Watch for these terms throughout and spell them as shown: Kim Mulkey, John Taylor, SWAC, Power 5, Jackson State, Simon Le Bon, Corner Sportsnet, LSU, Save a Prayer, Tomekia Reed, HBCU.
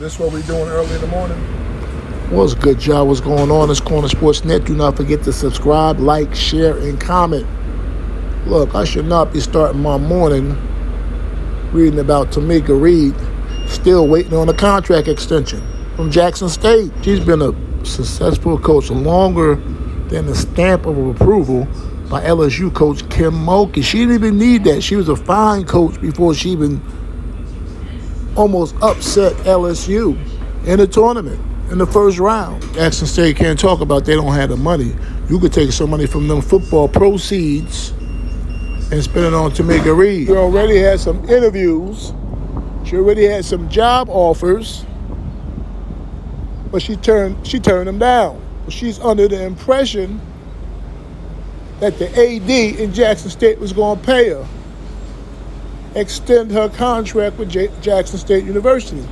this is what we're doing early in the morning. What's good, y'all? What's going on? It's Corner Sportsnet. Do not forget to subscribe, like, share, and comment. Look, I should not be starting my morning reading about Tomekia Reed still waiting on a contract extension from Jackson State. She's been a successful coach longer than the stamp of approval by LSU coach Kim Mulkey. She didn't even need that. She was a fine coach before she even almost upset LSU in the tournament in the first round. Jackson State can't talk about they don't have the money. You could take some money from them football proceeds and spend it on Tomekia Reed. She already had some interviews. She already had some job offers, but she turned them down. She's under the impression that the AD in Jackson State was going to pay her, extend her contract with Jackson State University.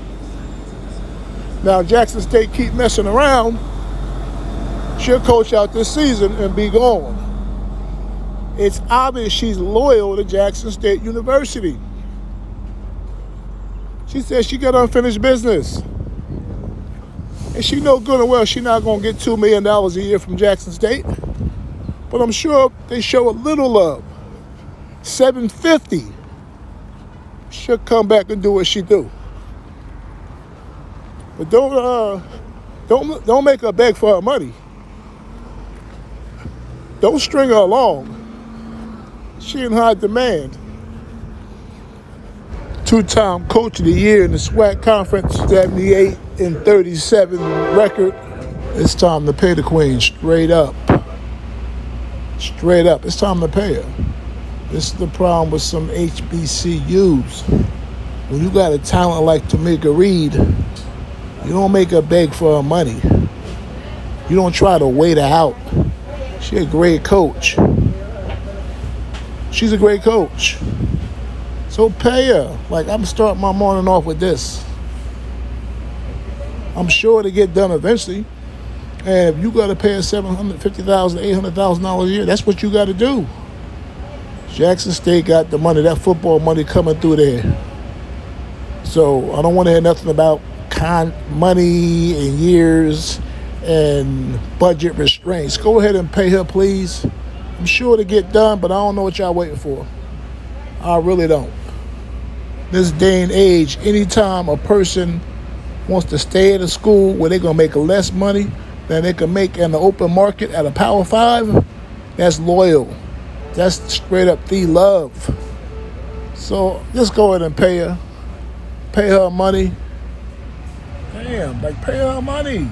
Now, Jackson State keep messing around, she'll coach out this season and be gone. It's obvious she's loyal to Jackson State University. She says she got unfinished business. And she know good and well she's not going to get $2 million a year from Jackson State. But I'm sure they show a little love. $750. She'll come back and do what she do. But don't make her beg for her money. Don't string her along. She in high demand. Two-time coach of the year in the SWAC conference, 78-37 record. It's time to pay the queen straight up. Straight up. It's time to pay her. This is the problem with some HBCUs. When you got a talent like Tomekia Reed, you don't make her beg for her money. You don't try to wait her out. She's a great coach. She's a great coach. So pay her. Like, I'm starting my morning off with this. I'm sure to get done eventually. And if you got to pay her $750,000, $800,000 a year, that's what you got to do. Jackson State got the money, that football money coming through there. So I don't want to hear nothing about money and years and budget restraints. Go ahead and pay her, please. I'm sure to get done, but I don't know what y'all waiting for. I really don't. This day and age, anytime a person wants to stay at a school where they're going to make less money than they can make in the open market at a Power 5, that's loyal. That's straight up the love. So just go ahead and pay her. Pay her money. Damn, like pay her money.